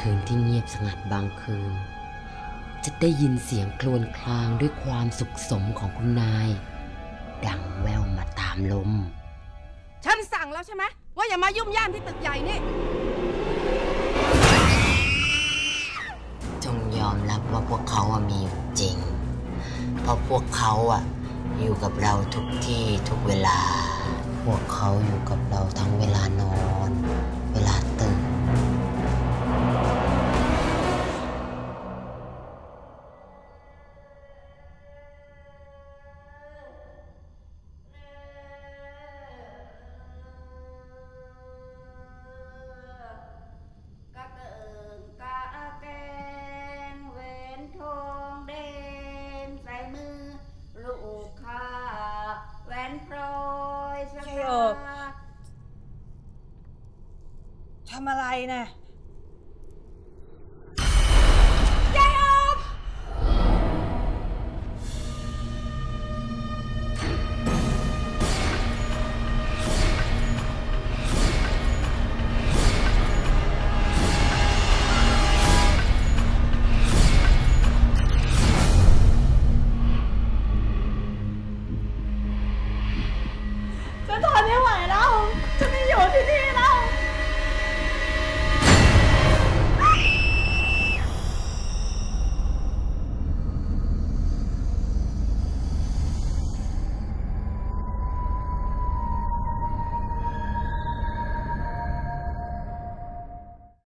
คืนที่เงียบสงัดบางคืนจะได้ยินเสียงครวญครางด้วยความสุขสมของคุณนายดังแว่วมาตามลมฉันสั่งแล้วใช่ไหมว่าอย่ามายุ่มย่ามที่ตึกใหญ่นี่จงยอมรับว่าพวกเขามีอยู่จริงเพราะพวกเขาอยู่กับเราทุกที่ทุกเวลาพวกเขาอยู่กับเราทั้งเวลานอนเวลาตื่นทำอะไรนะ